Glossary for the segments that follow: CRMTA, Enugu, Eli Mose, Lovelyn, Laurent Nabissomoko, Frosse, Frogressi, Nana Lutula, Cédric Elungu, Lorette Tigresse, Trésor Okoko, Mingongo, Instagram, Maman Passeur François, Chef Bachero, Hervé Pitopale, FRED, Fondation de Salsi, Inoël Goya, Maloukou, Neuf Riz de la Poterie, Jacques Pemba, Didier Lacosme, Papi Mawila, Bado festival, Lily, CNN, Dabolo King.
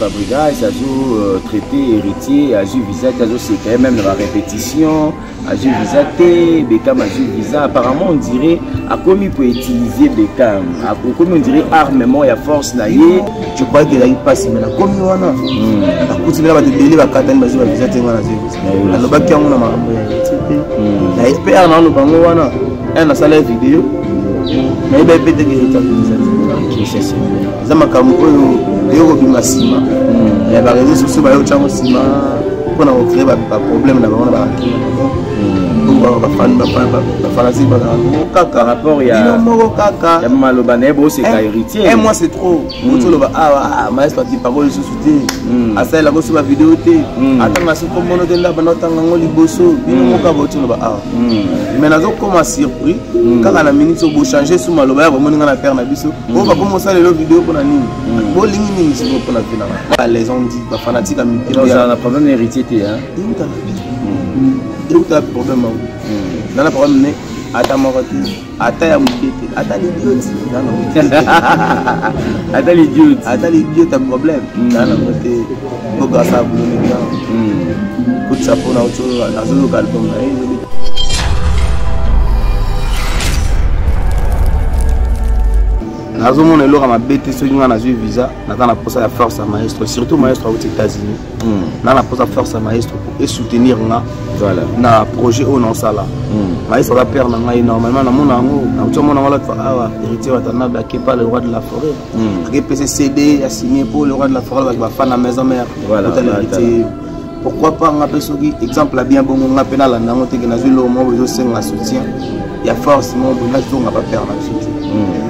FABREGAS, il a traité héritier, il a visa, il a secret, même dans la répétition, il a visa T, Beckham a visa. Apparemment, on dirait, à comme il peut utiliser Beckham, à comme on dirait armement, il y a force, je crois qu'il a eu passe, mais comme il y a, il continue à délivrer la carte, il a visa T, il a le bac qui a eu la SPR, il a le bac qui a eu un salaire vidéo, mais il a eu le visa T. Il y a des réseaux sociaux qui ont été créés par problème. Par rapport à Malobanebo, c'est un héritier. Et moi, c'est trop. Je suis là, maestro, tu parles de société. À ça, il a reçu ma vidéo. Attends, ma soeur, comment on est là, pendant que tu es là. Mais nous avons comme surpris. Quand la ministre a changé sous Maloba, on a perdu la vidéo. On va commencer à la vidéo pour la nuit. Bon, l'ignorance pour la finale. Les gens disent, la fanatique a mis. Ils ont un problème d'héritier. Il y a un problème. Il y a un problème. Pourquoi pas un exemple bien bon on a peine à la nangote qui n'a vu le moment où je sais un soutien il y a forcément on n'a pas perdre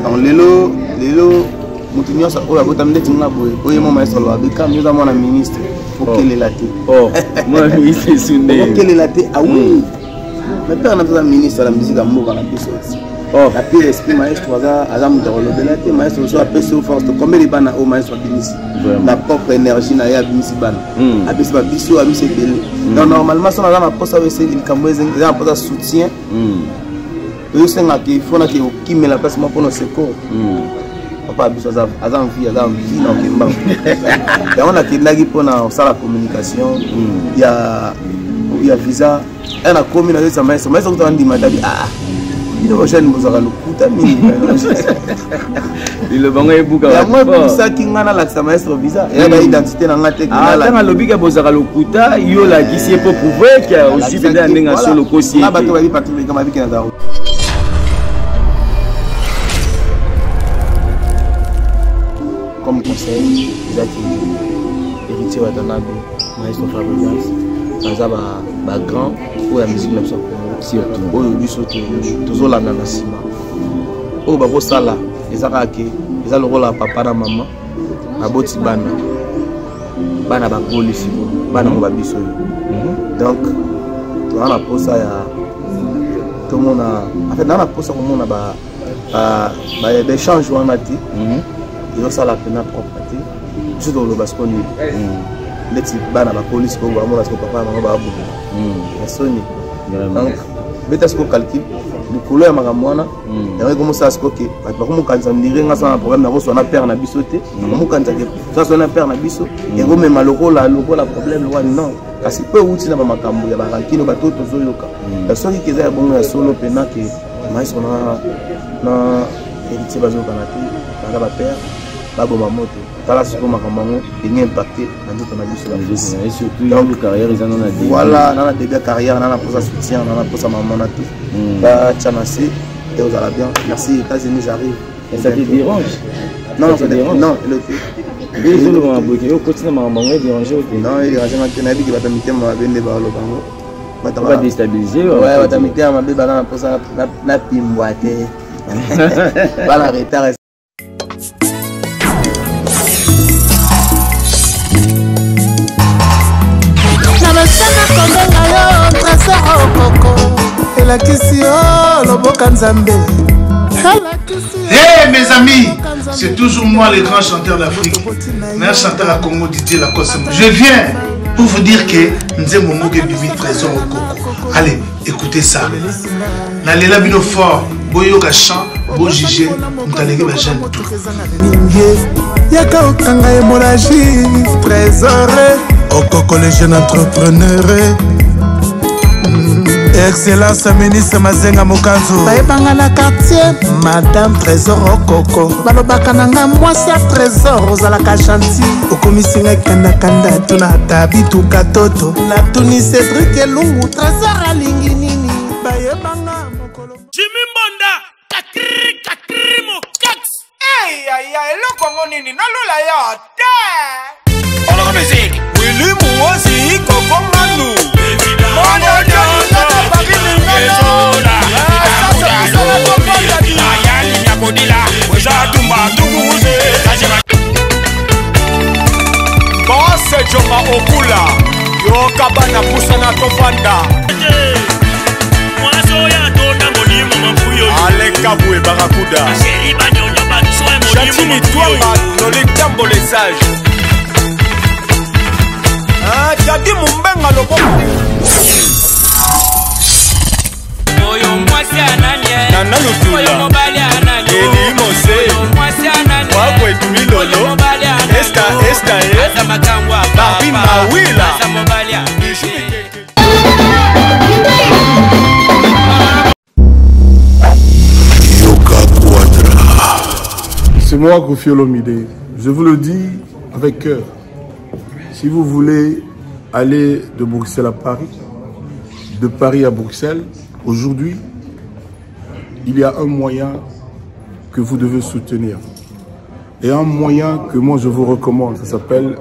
dans les lots continuons ça oh la boîte à me détenir pour y mon maître là de quand nous avons un ministre pour qu'elle est là oh moi ministre Sundé pour qu'elle est là ah oui mais père n'a pas un ministre à la musique d'amour à la puissance oh la pire esprit maestro à la moutarde de la tête maestro soit appelé aux forces de combien les banas au maestro bénisse ma propre énergie n'a pas mis si ban à plus ma biseau à mis non normalement ça n'a pas ça c'est une caméra ils ont pas de soutien eux c'est là qu'il faut là qui met la place moi pour nos secours papa biseau à envie non qui marche et on a qui n'a qui pour dans ça la communication il y a visa elle a commis dans sa maison mais ça vous a dit madame ah il est jeune, vous aurez le coup d'ami. Il est bon, il est bon. Surtout aujourd'hui surtout toujours la nanasima oh bah pour ça là ils ont raqué ils ont le rôle à papa à maman à boti bana bagou les filles bana mon babiso donc dans la pose ça y a tout le monde a en fait dans la pose ça tout le monde a des changements nati ils ont ça la peine à propreté juste dans le bascon les petits bana la police pour voir mon parce que papa maman va aboutir personne. Donc, bêta ce qu'on calcule, les couleurs magamoana, et on commence à se coquer. Parce que comme quand ça me dirait, on a un problème, on reçoit un père na bisoté, comme quand ça ça soit un père na biso, et on met malheureux là, le problème loin non. Parce que peu outil n'a pas macambo, il y a banquille, on va tout aux yoka. La seule qui est bon, la solo pena que mais on a na héritier basé au Canada, là-bas père, là-bas maman. Voilà ce que ma maman est impacté dans toute ma vie sur la vie. Et surtout, dans la carrière, ils en ont dit. Voilà, dans la début carrière, dans la pose à soutien, dans la pose à maman, dans tout. Bah, tchamassé, et vous allez bien. Merci, États-Unis, j'arrive. Et ça te dérange? Non, ça te dérange? Non, il le fait. Ils ont le bon abouti, ils ont continué à maman, ils dérangent. Non, ils dérangent maintenant, ils vont t'amiter, ma bébé, les barres, le bango. On va déstabiliser. Ouais, on va t'amiter, ma bébé, dans la pose à la pimboité. Voilà, retard. Hey mes amis, c'est toujours moi le grand chanteur d'Afrique, meilleur chanteur à Congo Didier Lacosme. Je viens pour vous dire que nous avons mon bébé trésor au Congo. Allez, écoutez ça. N'allez la bino fort, boyoka chant, bon jugé, vous jeune tout. Yaka okanga hémorragie, trésoré, okoko les jeunes entrepreneurs. Excellence ministre Mazenga Mokazo. Baebanga na quartier, Madame Trésor Okoko. Balobaka nanga mwasi ya Trésor ozalaka chantier. Okomisinga kanda kanda tuna tabi tu katoto. Na tuni Cédric Elungu Trésor alingi nini. Baebanga mokolo. Jimmy Mbonda, kakri kakri mo kaks. Hey ay ay lokongo nini na lula ya te. Oloko musique, Willy Mwosi kokomanu. Mondo Djonga. Boss Djonga Okula, yo kabana pusana tovanda. Aleka bwe barakuda. Chantimi twamba Lolita Tamoulos. Ah, jadi mumbenga lobo. Nana Lutula, Eli Mose, Wakwe Dumilolo, Esta, Papi Mawila. Yoka Quadra. C'est moi, Groufio Lomide. Je vous le dis avec cœur. Si vous voulez aller de Bruxelles à Paris, de Paris à Bruxelles, aujourd'hui, il y a un moyen que vous devez soutenir. Et un moyen que moi je vous recommande, ça s'appelle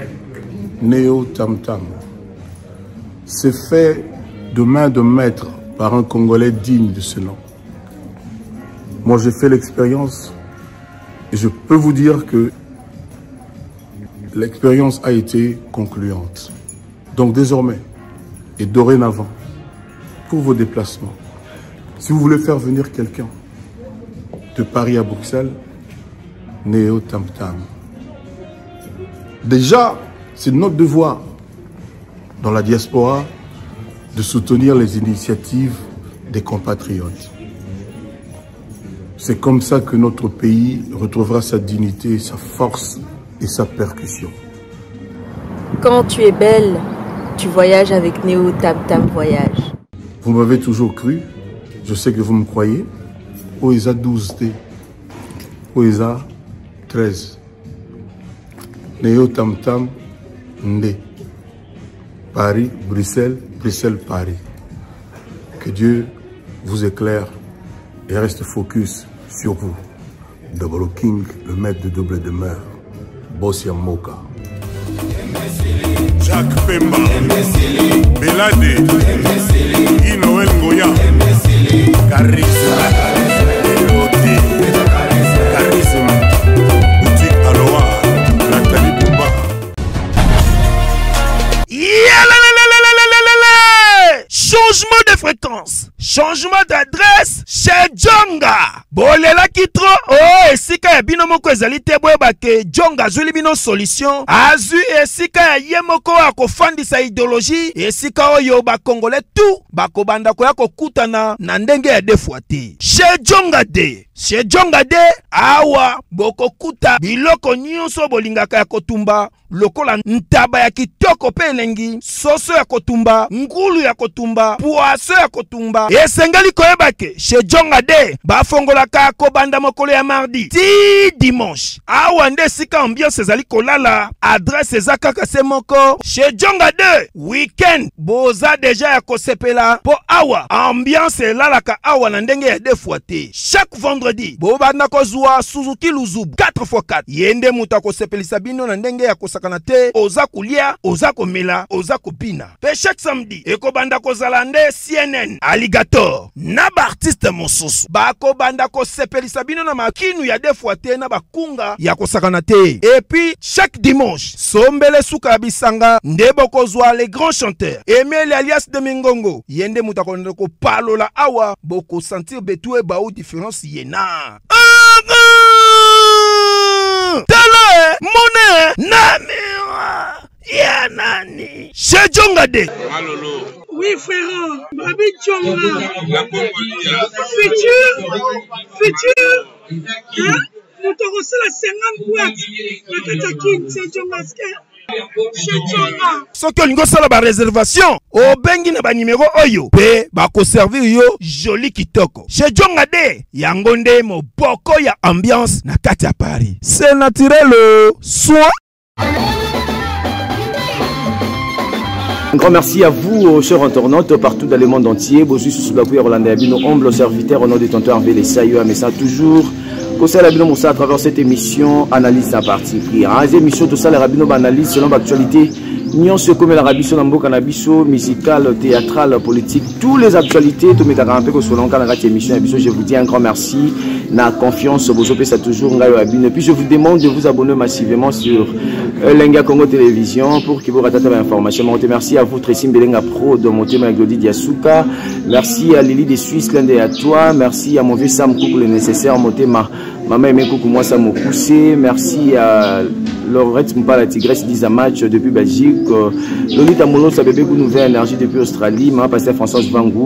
Néo Tam Tam. C'est fait de main de maître par un Congolais digne de ce nom. Moi j'ai fait l'expérience et je peux vous dire que l'expérience a été concluante. Donc désormais et dorénavant, pour vos déplacements, si vous voulez faire venir quelqu'un de Paris à Bruxelles, Néo Tam Tam. Déjà, c'est notre devoir dans la diaspora de soutenir les initiatives des compatriotes. C'est comme ça que notre pays retrouvera sa dignité, sa force et sa percussion. Quand tu es belle, tu voyages avec Néo Tam Tam Voyage. Vous m'avez toujours cru. Je sais que vous me croyez. OESA 12D. OESA 13. Néo Tam Tam Ndé. Paris, Bruxelles, Bruxelles, Paris. Que Dieu vous éclaire et reste focus sur vous. Dabolo King, le maître de double demeure. Bossia Moka. Jacques Pemba. Belade. Inoël Goya. Charisme, beauté, charisme, boutique Aloha, Nathalie Bouba. Changement de fréquence, changement d'adresse chez Djonga. Bolela kitro, oh esika ya bino moko ezali te boyeba ke Djonga azuli bino solution. Azui esika ya ye moko akofandisa idéologie, esika oyo ba Congolais tout bakobanda koya kokutana na ndenge ya defwa te. Chez Djonga de, chez Djonga de awa bokokuta biloko nyonso bolingaka ya kotumba. Lokola ntaba ya kitoko pe elengi, soso ya kotumba, ngulu ya kotumba, poaso ya kotumba. Esengeli koyeba ke chez Djonga de bafongola ka kobanda mokolo ya mardi ti dimanche. Awa nde sika ambiance ezali kolala, adresse ezaka kase moko chez Djonga de. Weekend boza deja ya kosepela po awa ambiance elala ka awa na ndenge ya defwa te. Chaque vendredi bobanda kozwa Suzuki Luzubu 4x4. Yende muta kosepelisa bino na ndenge ya kosa kanate, oza kulia, oza komela, oza kopina. Pe chaque samedi, ekobanda kozala nde CNN, Alligator, na ba artiste mosusu. Ba kobanda kosepelisa bino na makinu ya defwa te na bakunga ya kosa kanate. Et puis chaque dimanche, sombele suka bisanga nde bokozwa les grands chanteurs. Emile alias de Mingongo, yende mutakonde ko palola awa, boko sentir betue bao différence yena. Tala mone namiwa ya nani chez Djonga de. Alolo. Oui frérot, Babi Djonga. La Congolia. Futur Sans que nous avons la réservation, au bengi na ba numéro oyo, pe ba ko servir yo joli kitoko. Chez Djonga de, yangonde mo boko ya ambiance na kati ya Paris. C'est naturel soin. Un grand merci à vous, chers internautes, partout dans le monde entier. Bonjour, sous la couille Rolandais, nos humbles serviteurs, nos détenteurs, les saillants, mais ça toujours. Conseil à Bino à travers cette émission, analyse à partie pris. Émission tout ça, les rabinos analyse selon l'actualité. Nous sommes comme l'Arabie, Sonambo, Cannabis, musical, théâtral, politique, toutes les actualités, tout mes un peu que selon Canada émission, je vous dis un grand merci, na confiance, vous opérez ça toujours, et puis je vous demande de vous abonner massivement sur Lenga Congo télévision pour que vous rattrapiez l'information. Merci à vous, Trissim Belenga Pro, de mon thème avec Lodi Diasuka, merci à Lily des Suisses, l'un des à toi, merci à mon vieux Sam Koukou, le nécessaire, mon thème Maman Emile Koukou, moi ça m'a poussé, merci à Lorette Tigresse, 10 à match depuis Belgique. Lolita Tamoulos, la Bébé, Nouvelle Énergie depuis Australie, Maman Passeur François,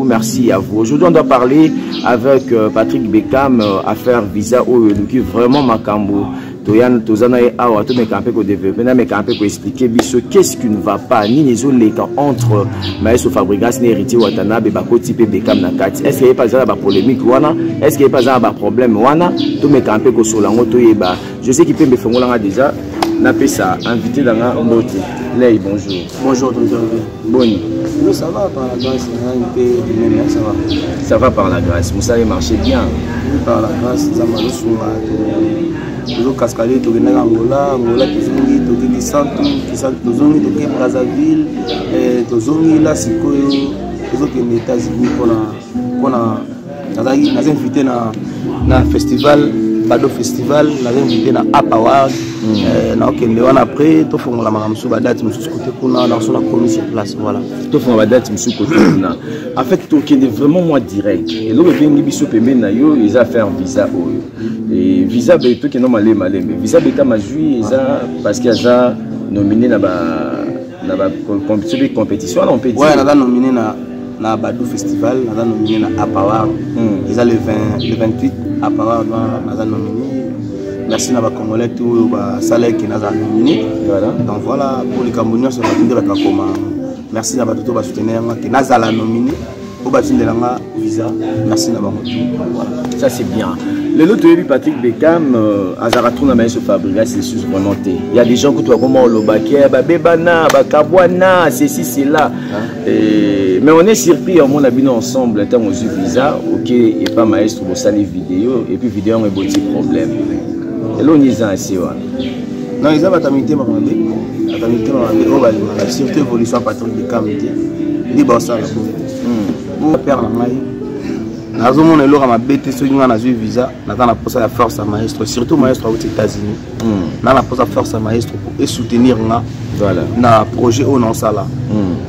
merci à vous. Aujourd'hui, on doit parler avec Patrick Beckham, affaire visa au Luki, vraiment Makambo. Toyan, Tozana et Awa, tout mes campés qu'on développe, mais campés qu'on expliquer, qu'est-ce qui ne va pas, ni les zones entre Maïs ou Fabregas, ni Héritier ou Atanabe, Bako, Tipe, Beckham, Nakati. Est-ce qu'il n'y a pas de polémique, Wana? Est-ce qu'il n'y a pas de problème, Wana? Tout mes campés qu'on solango, Toyeba. Je sais qu'il peut me faire déjà. On appelle ça, invité dans la beauté. Lei, bonjour. Bonjour, docteur. Bonne. Oui, ça va par la grâce. Ça va. Ça va par la grâce. Vous allez marcher bien. Oui, par la grâce. Ça va. Toujours cascadé, tout le monde Angola, Angola, tout le centre, tout Brazzaville, tout la Sikoyo, tout États-Unis pour nous inviter dans le festival. Bado festival, on a invité à Apaward, on a après, tout le monde a date, on a promis sur place, voilà. Tout le monde a date, en fait, tout le monde est vraiment moi direct. Et donc, il y a des gens qui ont fait un visa. Et visa, il y a des gens qui ont fait un visa. Visa, parce qu'il y a nominé dans la compétition, on peut dire. Oui, on a nominé dans Bado festival, on a nominé dans Apaward. Ils ont le 28. Merci à Congolais tout le salaire qui nous a nominé. Donc voilà, pour les Camerounais, c'est la de la merci à tous les soutenir qui nous a nominé. Visa. Merci à vous. Ça c'est bien. Le lot de Patrick Beckham, Azaratou n'a même pas fabriqué, c'est juste vraiment. Il y a des gens qui ont vraiment le baquet, Babébana, Bakabwana, ceci, cela. Mais on est surpris, on a bien ensemble, en termes de visa, ok, et pas maestro, on sale vidéo, et puis vidéo, on a beaucoup de problèmes. Et là, on est assez, ouais. Non, ils ont pas terminé, maman, mais, on a surtout évolution Patrick Beckham, dit bon ça, on perd la maille. Nous avons eu visa, nous avons la force à maestro, surtout maestro aux États-Unis. Nous avons la force à maestro pour soutenir le projet au non-sala.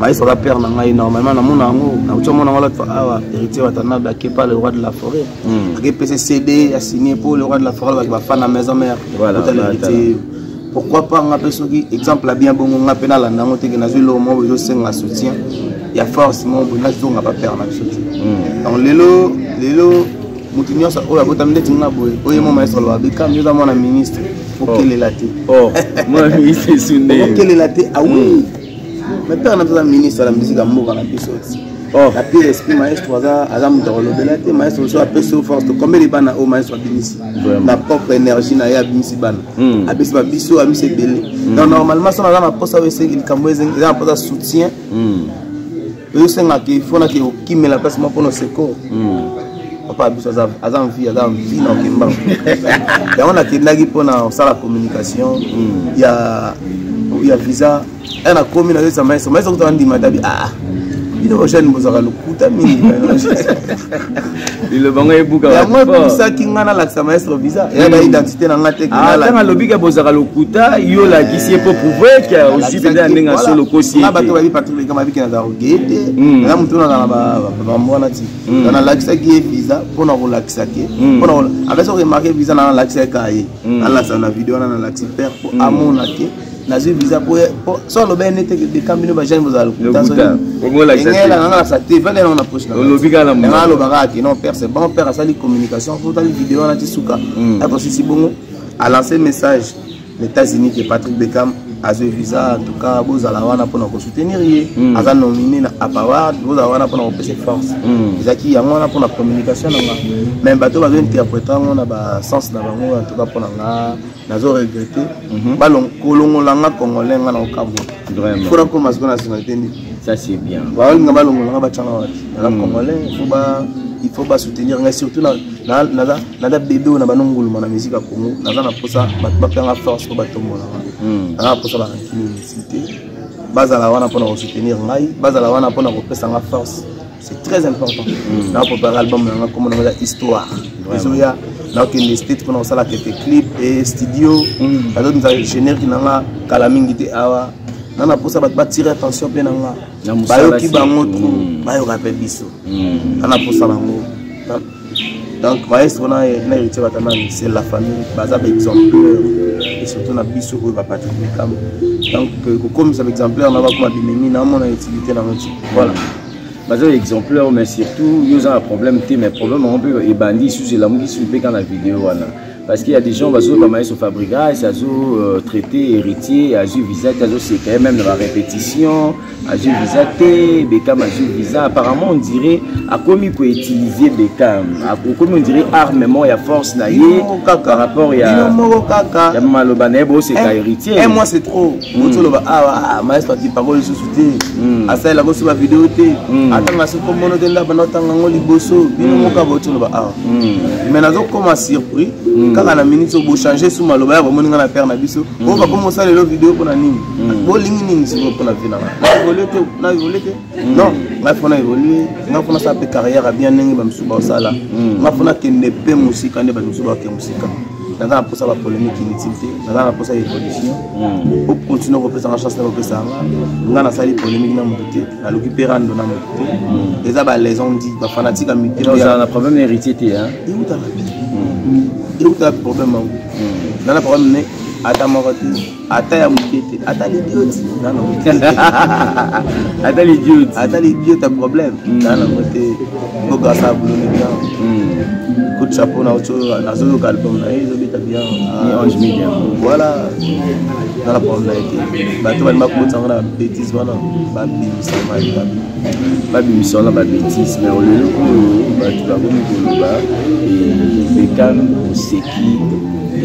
Maestro a perdu énormément. Nous avons héritier qui n'est pas le roi de la forêt. Qui peut se céder à signer pour le roi de la forêt avec la femme à la maison mère. Pourquoi pas, on a pris exemple bien bon, on a pris la langue, on a pris la langue, on a pris soutien. Il y a forcément un peu de perdre la soutien. Donc, les ministre, pour qu'il ait la tête. Oh, mon ministre est soutenu. Pour qu'il ait la tête, ah oui. Mais père n'a pas de ministre à la musique à mort à la puissance. La pire esprit maestro Adam Dorolobelate, maestro soit appelé force de combien les banas au maestro Abinisi. La propre énergie n'a pas Abinisi ban. Abinisi Babiso, Abinisi Belé. Donc normalement, si on a un poste avec les Camerounais, ils ont un poste de soutien. Eux, c'est qu'il faut qu'ils mettent la place pour nos secours. Papa Abinisi a envie, non, qu'il m'a. Et on a qu'il pour la communication. Il y a visa. Elle a commis la deuxième maestro. Mais on a dit, madame, ah. Le bon est bouga. Moi, pour ça, qui n'a pas l'accès maestro visa. Il y a une identité dans la technique. Ah, là, le big à Bozara Lokuta, il y a la guissier pour prouver qu'il y a aussi des gens sur le côté. Ah, bah, tu vas y partir avec ma vie qui n'a pas eu. Là, on tourne dans la moitié. On a l'accès qui est visa pour nous relaxer. Avec ce remarqué, visa dans l'accès à Kaye. Là, ça, la vidéo, on a l'accès père pour Amon Nake. a lancé message les États-Unis que Patrick Beckham a eu visa en tout cas vous allez avoir pour nous soutenir à a nominé à Paward vous allez avoir pour nous passer force c'est qui y a moins pour la communication même bateau va interpréter on a sens dans en tout cas pour nous regretter ballon colon langa congolais on a au Cabo vraiment pour la commission nationalité ça c'est bien ballon ballon on va chanter congolais il faut pas soutenir surtout dans la bébé on a pas non la musique à Congo on a pour ça pas faire la force pour battre mon là pour ça la continuité base à la wana pour nous soutenir ngai base à la wana pour nous faire la force c'est très important là pour préparer l'album là comme on a histoire il y a là que les states pour ça la clip et studio alors nous avons génère qui n'a kalamingi te awa on a pour ça battre tirer attention plein là bayo qui ba montre bayo rappelle biso on a pour ça donc maestro na héritier batamani c'est la famille bazaba exemplaire et surtout na biso ko ba Patrick Beckham donc comme ça exemplaire on va comme abimemi na mon utilité na mon voilà bazaba exemplaire mais surtout ils ont un problème thé mais problème on peut et bandi sous la mouki sous quand la vidéo voilà parce qu'il y a des gens qui sont FABREGAS, qui sont traités héritiers, qui sont visés, qui sont quand même dans la répétition, qui sont visés, Beckham sont visés. Apparemment, on dirait à comment il peut utiliser Beckham, à comment on dirait armement, il y a force, il y a par rapport, il y a malobané, c'est un héritier. Et moi, c'est trop. Moi, je suis ah, maestro, qui parle, je suis soutenu. À ça, il a reçu ma vidéo. Attends, à ce moment là, il a un surpris. Quand la ministre vous changer sous ma loi, vous avez perdu la vidéo. Vous va commencer les vidéos pour la ligne. Vous avez pour la vie. Vous avez évolué. Non, vous avez évolué. Vous avez fait carrière à bien. Vous avez fait ça. Vous avez fait une paix musique. Vous avez fait une musique. Vous avez fait la polémique inutilité. Vous avez fait l'évolution. Vous continuez à représenter la chance de représenter. Vous avez fait la polémique dans mon côté. Vous avez récupéré dans mon côté. Vous avez les ondes. Vous avez fait la fanatique. Vous avez un problème d'héritier. Vous avez il y a un problème. Il y a un problème.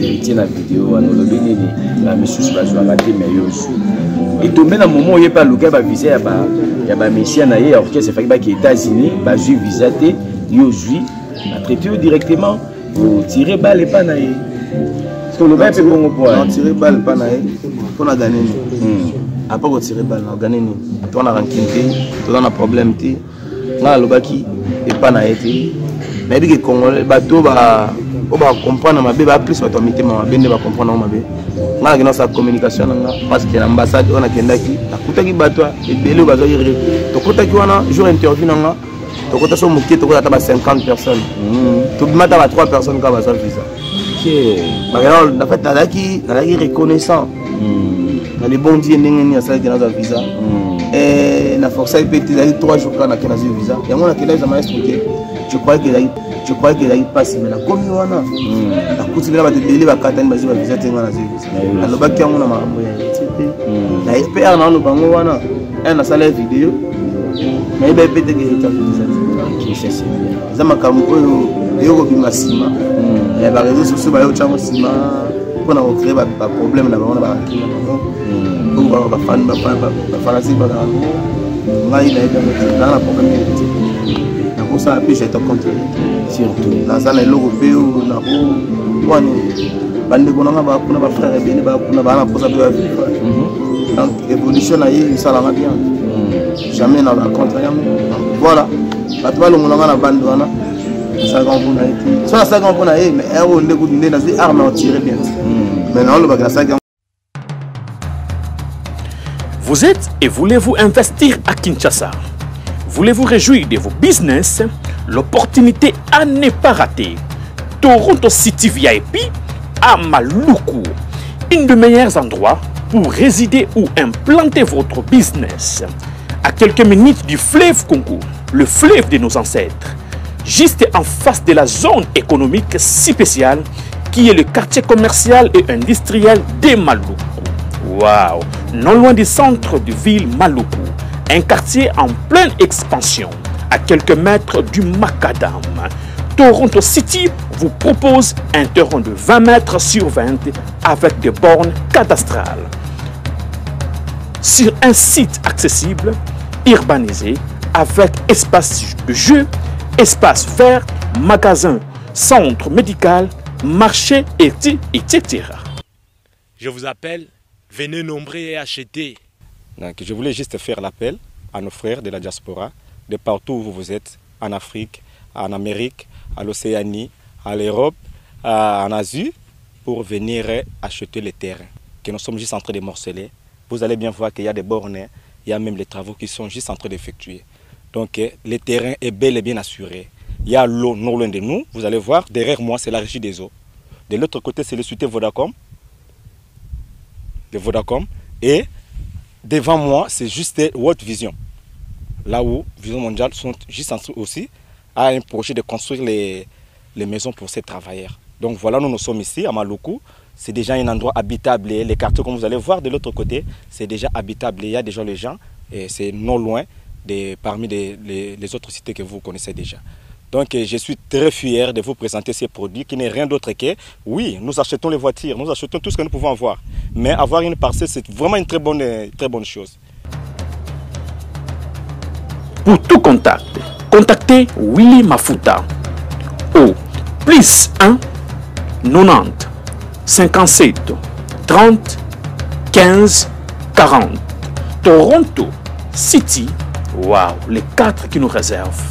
Héritier la vidéo, à nos bénis, la mission sur la soirée, mais il aussi. Et tout même à un moment où il n'y a pas le gars, il y a un messieurs qui a orchestré, c'est fait que les États-Unis, ils ont visité, ils ont traité directement, pour tirer balle et panaï. Parce que le gars peut bon pour on tirer balle et panaï, pour la gagner. Après, on tirer balle, on gagne. Toi, on a rencontré, toi, on a problème, là, le gars qui est panaï. Mais il y a des Congolais, bateau va. On va comprendre ma bébé, plus automité, ma bébé va comprendre ma bébé. Là, il y a une communication parce que l'ambassade, on a Kendaki, la qui bat toi, et Bélo va dire, tu comptes qui on a, jour interview, tu comptes sur mon kit, tu comptes 50 personnes. Tout le monde a 3 personnes qui ont besoin de visa. En fait, tu as reconnaissant. Dans les bons dieux, il y a celle qui a besoin de visa. Et la force, il peut être 3 jours quand on a besoin de visa. Et moi, je m'a expliqué. Je croyais qu'il allait passer, mais la commune, la coutume, la télé, la carte, la visite, la visite, la visite, la visite, la visite, la vidéo, mais la visite, la visite, la visite, ça a pu jeter contre surtout dans un européen ou dans un bande de bonhommes va pour nos frères et bien va pour nos parents pour ça peut être donc évolution ailleurs ça la va bien jamais dans la contraire voilà pas toi le monde a la bande voilà ça grand bon ailleurs soit ça grand bon ailleurs mais on ne peut pas dans ces armes on tire bien maintenant le bagage ça. Vous êtes et voulez-vous investir à Kinshasa? Voulez-vous réjouir de vos business? L'opportunité à ne pas rater. Toronto City VIP à Maloukou. Un des meilleurs endroits pour résider ou implanter votre business. À quelques minutes du fleuve Congo, le fleuve de nos ancêtres, juste en face de la zone économique si spéciale qui est le quartier commercial et industriel de Maloukou. Waouh! Non loin du centre de ville Maloukou, un quartier en pleine expansion, à quelques mètres du Macadam. Toronto City vous propose un terrain de 20 mètres sur 20 avec des bornes cadastrales. Sur un site accessible, urbanisé, avec espace de jeu, espace vert, magasin, centre médical, marché, etc. Je vous appelle, venez nombrer et acheter. Donc, je voulais juste faire l'appel à nos frères de la diaspora, de partout où vous êtes, en Afrique, en Amérique, à l'Océanie, à l'Europe, en Asie, pour venir acheter les terrains que nous sommes juste en train de morceler. Vous allez bien voir qu'il y a des bornes, il y a même les travaux qui sont juste en train d'effectuer. Donc le terrain est bel et bien assuré. Il y a l'eau non loin de nous, vous allez voir, derrière moi c'est la régie des eaux. De l'autre côté c'est le site Vodacom, et devant moi c'est juste World Vision. Là où Vision Mondiale sont juste en train aussi à un projet de construire les maisons pour ces travailleurs. Donc voilà, nous sommes ici à Maloukou. C'est déjà un endroit habitable et les quartiers, comme vous allez voir de l'autre côté, c'est déjà habitable. Il y a déjà les gens et c'est non loin parmi les autres cités que vous connaissez déjà. Donc je suis très fier de vous présenter ces produits qui n'est rien d'autre que, oui, nous achetons les voitures, nous achetons tout ce que nous pouvons avoir. Mais avoir une parcelle, c'est vraiment une très bonne chose. Pour tout contact, contactez Willy Mafuta au +1 90 57 30 15 40. Toronto City, waouh, les quatre qui nous réservent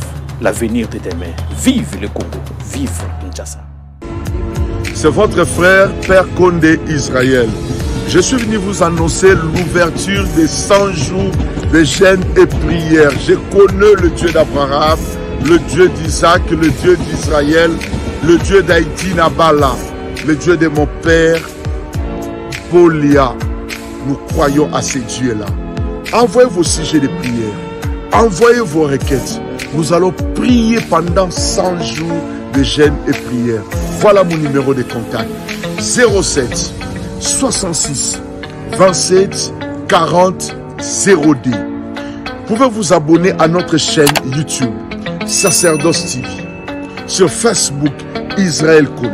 l'avenir de demain. Vive le Congo, vive Kinshasa. C'est votre frère Père Kondé Israël. Je suis venu vous annoncer l'ouverture des 100 jours de jeûne et prière. Je connais le Dieu d'Abraham, le Dieu d'Isaac, le Dieu d'Israël, le Dieu d'Haïti, Nabala. Le Dieu de mon père, Polia, nous croyons à ces dieux-là. Envoyez vos sujets de prière, envoyez vos requêtes. Nous allons prier pendant 100 jours de jeûne et prière. Voilà mon numéro de contact. 07 66 27 40 0D. Vous pouvez vous abonner à notre chaîne YouTube, Sacerdos TV. Sur Facebook, Israël Konde.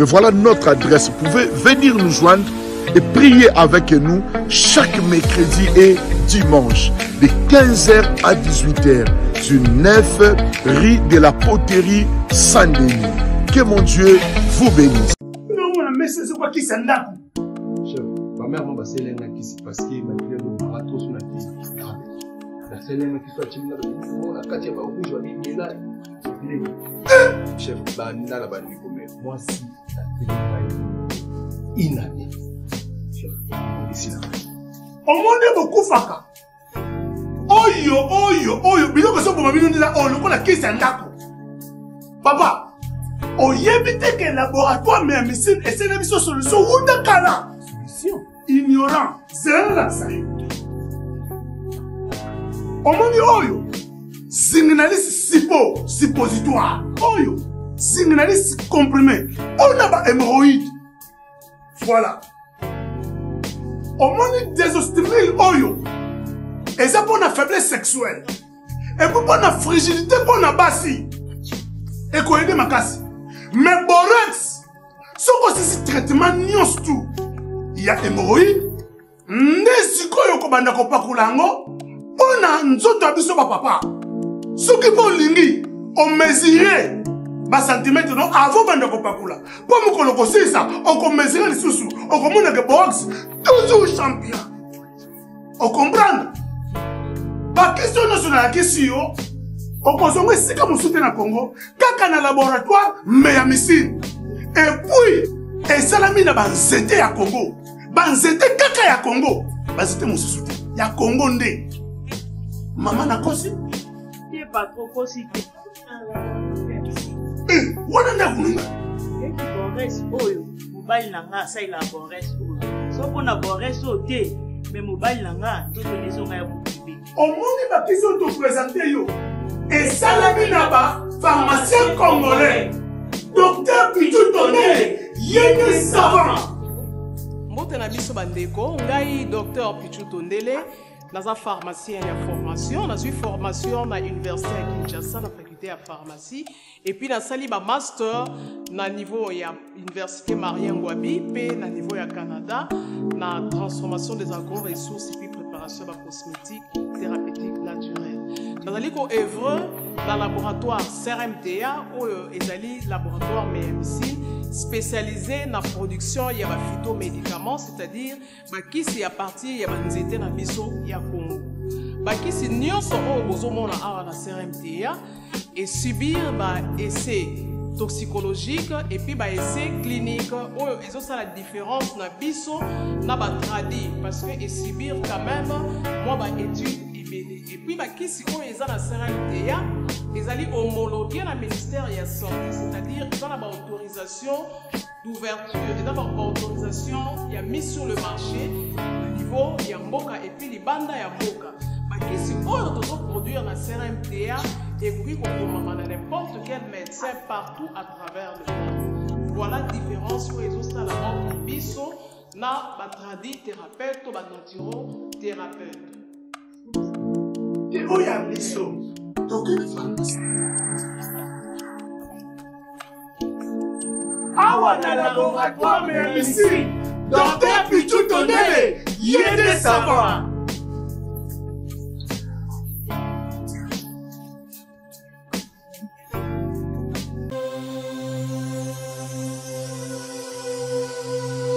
Mais voilà notre adresse. Vous pouvez venir nous joindre et prier avec nous chaque mercredi et dimanche de 15h à 18h sur 9 Riz de la Poterie, Sandé. Que mon Dieu vous bénisse. Non, mais c'est quoi qui s'en a? Chef, ma mère m'a passé l'un qui s'est passé, ma mère m'a trop sur la tête. La seule l'un qui soit timide, la quatrième, je vais dire, mais là, chef, bah, n'a pas de commerce. Moi, si. Inane. Omonde bokufaka. Oyo, biloko so boma bino ndila o lokola kisa ndako. Papa, oyebite ke laboratoire mais médecine essaie de biso solution wuta kala. Solution ignorant, zela sa. Omonde oyo, signalise sipo, suppositoire. Oyo, signalise comprimé. On a ba hémorroïde. Voilà. Au moment des ostrils, oyo, et ça pour la faiblesse sexuelle, et pour la fragilité pour la basse, et qu'on aide ma casse. Mais borax, sans que ce traitement n'y ose tout, il y a hémorroïdes, n'hésitez pas à vous parcoulango, on a un autre abisso papa. Ce qui pour l'ingé, on mesurait, bas centimètre non avant bandako pakula. Pour me colocoser ça, on peut mesurer les sous-sous, on commande que borax. Toujours champion. On comprend. Par question nationale, la question, on consomme ici comme on soutient le Congo, caca dans le laboratoire, mais à Messine. Et puis, et salami n'a pas zété à Congo. Ban zété caca à Congo. Ban zété mon soutien. Il y a Congo ndé. Maman n'a pas si. Il n'y a pas trop possible. On a un peu de temps. Il y a un peu de temps. Il y a un peu de temps. Docteur Pichotondele, naza pharmacien ya formation, nazu formation na université ya Kinshasa na faculté ya pharmacie et puis na sali ba master na niveau ya université Marien Ngouabi pe na niveau ya Canada na transformation des agro-ressources et puis préparation ba cosmétique thérapeutique naturelle. Nazali ko œuvre dans laboratoire CRMTA ou ezali laboratoire MMC spécialisé dans la production de phytomédicaments, c'est-à-dire qui est à partir de l'anxiété dans le Congo. Qui est nous sommes à la CRMTA et subir des essais toxicologiques et puis des essais cliniques. Ils ont la différence dans le traduit parce que subir quand même moi études et puis qui est à la CRMTA. Ils allaient homologuer le ministère de la Santé, c'est-à-dire dans la autorisation d'ouverture et dans l'autorisation, il y a mis sur le marché le niveau, il y a Mboka et puis les bandes à Mboka. Mais qui si on doit produire la CRMTA et puis on peut n'importe quel médecin partout à travers le monde. Voilà la différence pour les autres à la mort de Bissot, là, traduit thérapeute ou naturothérapeute. Et où y a Bissot? Awa na laboratoire mais ici, Docteur Pichotondele, yéde savoir.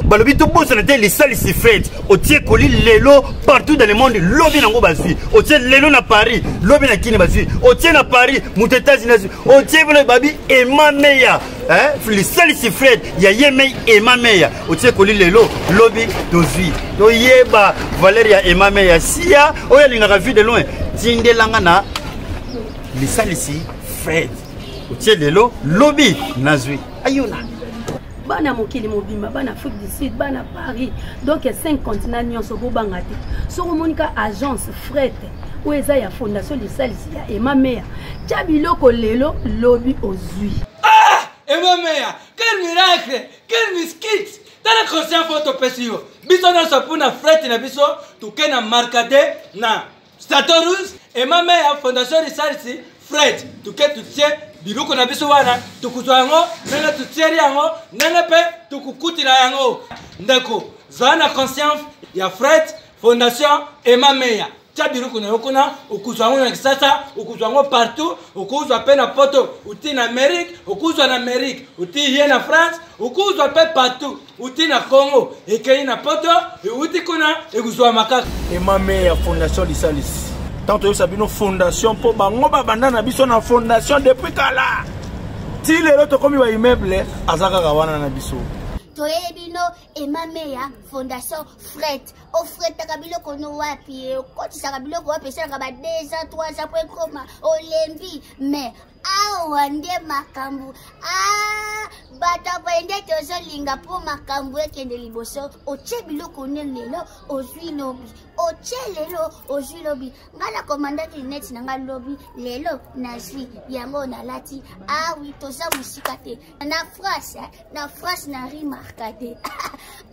Balobi tout bon santé les salles ici FRED au tiers colis lelo partout dans le monde lobby nango basi au tiers lelo na Paris lobby na Kine basi au tiers na Paris muteta zinazi au tiers vole babi et ma meya hein les salles ici FRED ya yemei et ma meya au tiers colis lelo lobby dozi to yeba Valeria et ma meya sia oya linga vu de loin tindelanga na les salles ici FRED au tiers lelo lobby nazui ayona bana mokili mobimba bana Afrique du Sud bana Paris donc 5 continents nyonso bobangati soko monika agence FRED ou eza ya fondation de Salsi ya Emamea jabiloko lelo lobby ozui ah Emamea quel miracle quel miskit tala conscient photo pesio biso na sapuna FRED na biso tukena markade na Sacerdos Emamea fondation de Salsi FRED tuket tutse biloko na biso wana tukuzwa yango nanga tutseri yango nanga pe tukukutila yango ndeko zana conscience ya FRED fondation Emamea tia biloko na yokona ukuzwa yango na kisasa ukuzwa yango partout ukuzwa pe na poto uti na Amérique ukuzwa na Amérique uti hier na France ukuzwa pe partout uti na Congo ekei na poto uti kuna ekuzwa makaka Emamea fondation de Salsi tantôt ça bino fondation pour bango babanda na biso na fondation depuis kala ti lelo to komi ba immeuble azaka kawana na biso to ebino Emamea fondation FRED au FRED takabilo kono wapi ko ti takabilo ko pesa ka ba 200 300 point koma olembi mais awa nde makambu ah bata bende to so linga po makambu ekende liboso o che biloko ne lelo ozwi lobi o che lelo ozwi lobi ngala komanda ti net na ngala lobi lelo na zwi yango na lati ah oui to sa musika te na France na remarqué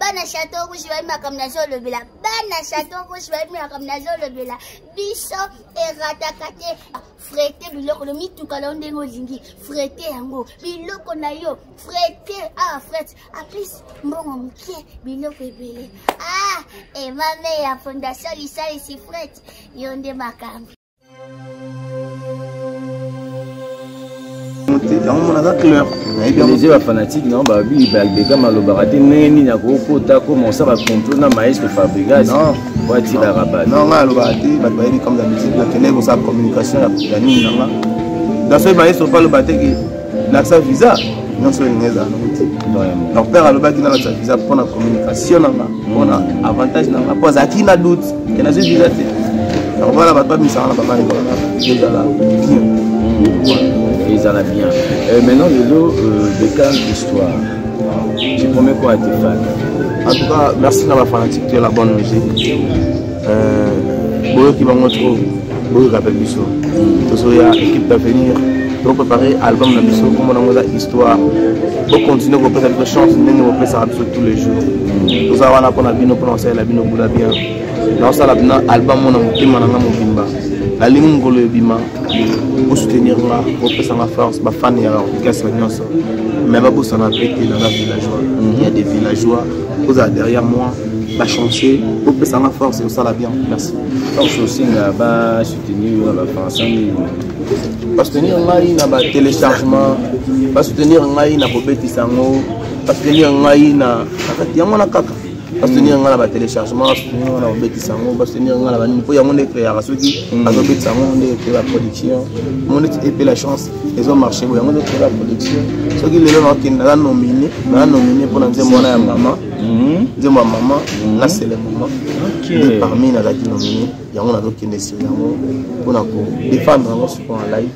bana château rouge va makam na zo lobi la bana château rouge va makam na zo lobi la biso erata kate frete biloko le mitukalo ndengo lingi frete yango biloko na yo frete ah frete a plus mbongo mke biloko ebele ah Emamea fondation lisali si frete yo nde makambi les gens fanatiques non bah oui bah les gars malobarati mais ni n'ago pota comment ça va contourner maestro Fabregas non quoi dire la rabat non malobarati bah oui comme d'habitude la tenez comme ça communication la gagne non dans ce maestro Fabregas n'a sa visa non sur une raison non père Fabregas n'a sa visa pour la communication non on a avantage non pas à qui n'a doute que n'a ce visa alors voilà bah pas mis ça là pas mal déjà là ils en a bien. Maintenant, le lot de calme histoire. Tu promets quoi à tes fans? En tout cas, merci à ma fanatique de la bonne musique. Pour eux qui vont me trouver, pour eux qui appellent Bissot. Pour eux qui équipe d'avenir, pour préparer l'album de Bissot, pour mon histoire, pour continuer à représenter notre chance, nous représentons tous les jours. Pour savoir qu'on a bien prononcé, la bien au bout de la bien. Dans ça, l'album, on a monté, on a monté. La ligne de l'Ebima, pour soutenir là, pour faire ma force, ma fan et alors, casse la nuance. Même pour s'en appeler dans la villageois. Il y a des villageois, vous êtes derrière moi, la chantier, pour faire ma force et au salaire bien. Merci. Donc, je suis là-bas, soutenir la France. Parce que soutenir là, il y a téléchargement, parce que soutenir là, il y a Bobetisango, parce que soutenir là, il y a parce que nous avons un téléchargement, nous avons un bêtisango, parce que nous avons un création, nous avons un bêtisango, nous avons la production, nous avons la chance, ils ont marché, nous avons créé la production. Ceux qui l'ont nominé, nous avons nominé pour nous dire mon maman, dire ma maman, là c'est le moment. Et parmi les gens qui nominé, il y a un autre qui est nécessaire pour nous défendre nos supports en live.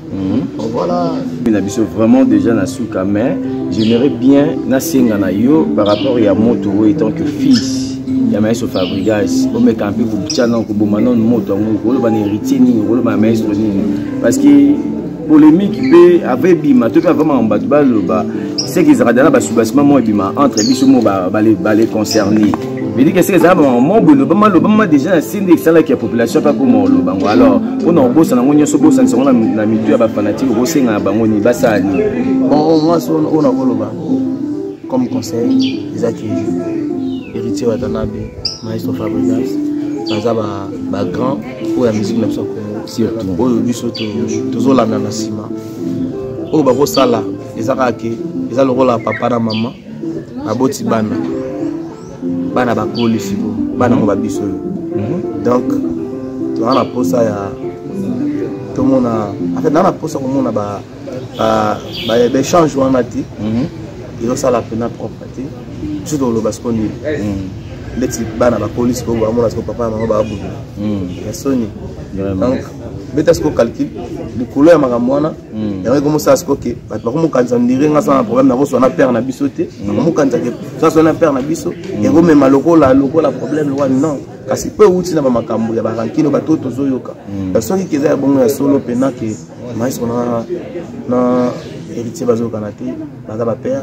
Donc voilà. Nous avons vraiment déjà la soupe à main. J'aimerais bien Nassinganayo par rapport à mon tour en tant que fils. Il y a un FABREGAS. Vous mettez un peu vous tchanant que vous m'avez un héritier, vous m'avez un maître. Parce que polémique avec Bima, tout cas vraiment en bas de balle, c'est qu'ils auraient d'ailleurs subassement moi et Bima entre et puis ce mot balai concerné. Mais dis que c'est ça, mon boulot, le déjà c'est une excellente qui a population pas comme on alors, on en bosse, on y a ce boss, on a mis deux à fanatique, on s'est à Bangoni, Bassani. Bon, moi, on a un comme conseil, les acquis, héritier Watanabe, maestro Fabregas, Mazaba, grand, pour la musique, même ça, surtout, pour le bus, toujours la nanasima. Oh, bah, ça là, les araki, les aloraux, la papa, la maman, la botibana. Bana bakoli sibo bana mo babiso donc to ana posa ya to mona afa na posa ko mona ba échange wana ti yo sala pena propreté tout dans le bascon ni leti bana bakoli sibo ba mona sibo papa mama ba bubu ya soni donc beta sibo calcul le couleur ma mwana ya ko mo sa sibo ke ba ko mo kanza ndire nga sa problème na ko so na père na biso te mo kanza ke ça c'est un père nabiso et vous même la problème loi non parce que peu outil na ba makambo ya ba rankino ba toto zoyoka personne qui est bon ya solo pena que mais on a na héritier bazoka na ti baza ba père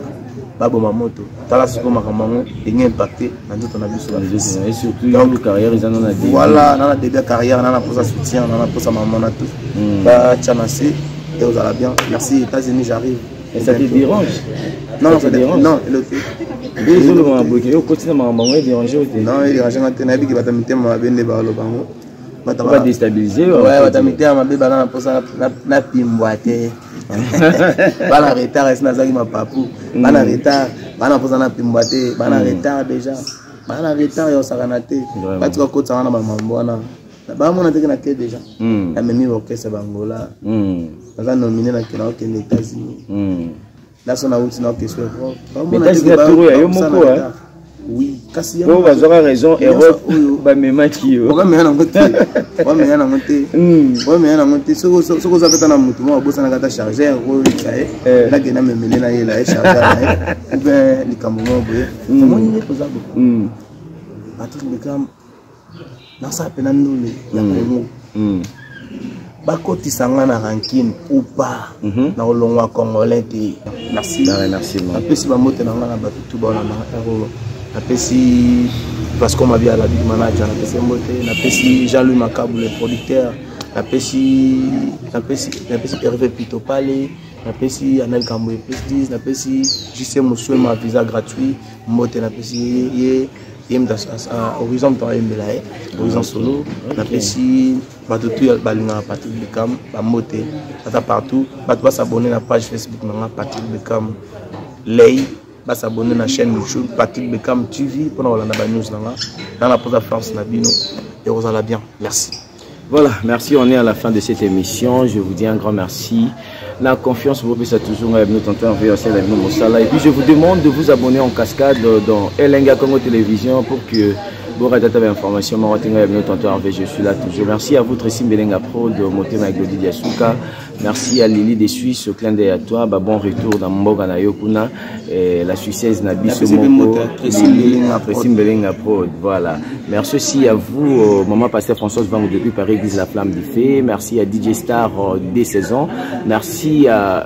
ba boma moto tala siko makambo et impacté na tout on a vu sur la vie et surtout donc carrière ils en a dit voilà dans la début carrière on a pour ça soutien on a pour ça maman na tout ba tchanasi et vous allez bien merci États-Unis j'arrive et ça te dérange non ça dérange non le non, là, on a une question. Mais t'as dit que tu oui, Cassia. On va avoir raison. Et on me maquiller. On va me monter. On va me monter. On va me monter. Ce que vous avez dans mon tour, on bosse dans la charge. Là, qui n'a même mené la charge. Ou bien les Camerounais. Comment il est possible? Patrick Beckham, dans sa peine à nous, il y a un Bakoti sangana rankin ou pas na olongwa congolais te merci na pesi ba mote na ngana ba tout ba na makaro na pesi parce qu'on m'a vu à la big manager na pesi mote na pesi Jean-Louis Makabou le producteur na pesi Hervé Pitopale na pesi Anel Kamwe PS10 na pesi JC Moussou ma visa gratuit mote na pesi ye Horizon solo, la PC, Patrick Beckham, la motte, partout, va s'abonner à la page Facebook, Patrick Beckham, Lei, va s'abonner à la chaîne YouTube, Patrick Beckham TV, pendant la news, dans la pause à France, Nabino, et vous allez bien, merci. Voilà, merci, on est à la fin de cette émission, je vous dis un grand merci. La confiance, vous pouvez ça toujours avec nous, tantôt en VOC, avec nous, Moussala. Et puis, je vous demande de vous abonner en cascade dans Lenga Congo télévision pour que Je suis là toujours. Merci à vous, Trissim Belenga Pro, de monter avec le Didier Souka. Merci à Lily des Suisses, au clin d'œil à toi. Bon retour dans Mboga na Yokuna. La Suissesse Nabi Somoko. Trissim Belenga Pro. Voilà. Merci aussi à vous, Maman Passeur François, depuis Paris, Église La Flamme du Fée. Merci à DJ Star des saisons. Merci à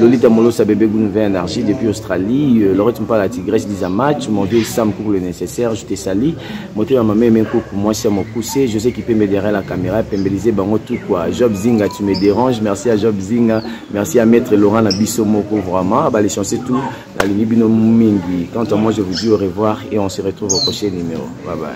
Lolita Tamoulos, à Bébé, Nouvelle Énergie, depuis Australie. Lorette la Tigresse, dis un match. Mon Dieu, Sam Koukou, le nécessaire. Je t'ai sali. Mon Dieu, ma mère, moi, c'est mon poussé. Je sais qu'il peut me derrière la caméra, peut me bango tout quoi. Job Zinga, tu me déranges. Merci à Job Zinga. Merci à Maître Laurent Nabissomoko, vraiment. Bah, les chanceux, tout. La ligne Bino Mingi. Quant à moi, je vous dis au revoir et on se retrouve au prochain numéro. Bye bye.